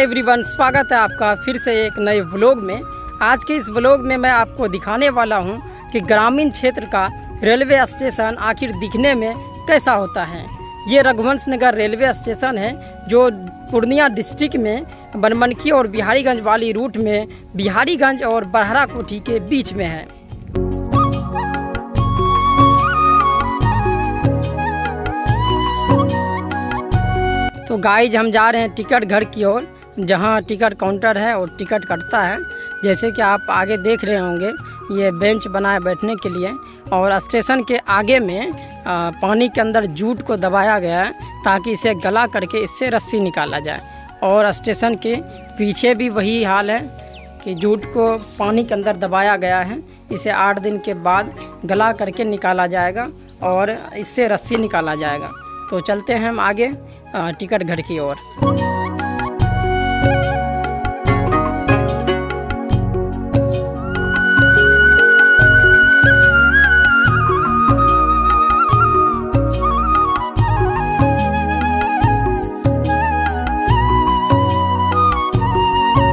Hi everyone, स्वागत है आपका फिर से एक नए व्लॉग में। आज के इस व्लॉग में मैं आपको दिखाने वाला हूं कि ग्रामीण क्षेत्र का रेलवे स्टेशन आखिर दिखने में कैसा होता है। ये रघुवंश नगर रेलवे स्टेशन है जो पूर्णिया डिस्ट्रिक्ट में बनमनखी और बिहारीगंज वाली रूट में बिहारीगंज और बरहरा कोठी के बीच में है। तो गाइज हम जा रहे हैं टिकट घर की ओर, जहां टिकट काउंटर है और टिकट कटता है। जैसे कि आप आगे देख रहे होंगे ये बेंच बनाए बैठने के लिए, और स्टेशन के आगे में पानी के अंदर जूट को दबाया गया है ताकि इसे गला करके इससे रस्सी निकाला जाए। और स्टेशन के पीछे भी वही हाल है कि जूट को पानी के अंदर दबाया गया है, इसे 8 दिन के बाद गला करके निकाला जाएगा और इससे रस्सी निकाला जाएगा। तो चलते हैं हम आगे टिकट घर की ओर।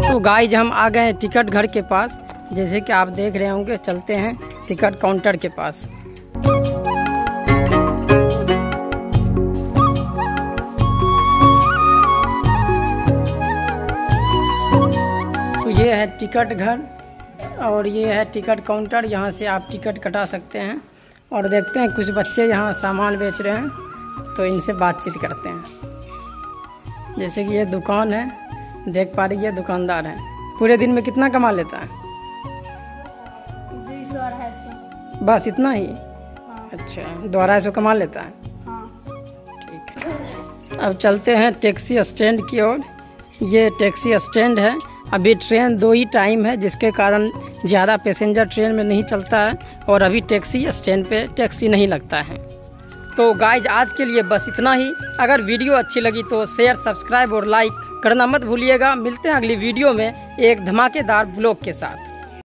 तो गाइज हम आ गए टिकट घर के पास। जैसे कि आप देख रहे होंगे, चलते हैं टिकट काउंटर के पास। ये है टिकट घर और ये है टिकट काउंटर, यहाँ से आप टिकट कटा सकते हैं। और देखते हैं कुछ बच्चे यहाँ सामान बेच रहे हैं, तो इनसे बातचीत करते हैं। जैसे कि ये दुकान है, देख पा रही है दुकानदार है। पूरे दिन में कितना कमा लेता है? 200-250। बस इतना ही? हाँ। अच्छा, 200-250 कमा लेता है। हाँ। ठीक है, अब चलते हैं टैक्सी स्टैंड की ओर। ये टैक्सी स्टैंड है। अभी ट्रेन 2 ही टाइम है, जिसके कारण ज़्यादा पैसेंजर ट्रेन में नहीं चलता है और अभी टैक्सी स्टैंड पे टैक्सी नहीं लगता है। तो गाइज आज के लिए बस इतना ही। अगर वीडियो अच्छी लगी तो शेयर, सब्सक्राइब और लाइक करना मत भूलिएगा। मिलते हैं अगली वीडियो में एक धमाकेदार ब्लॉग के साथ।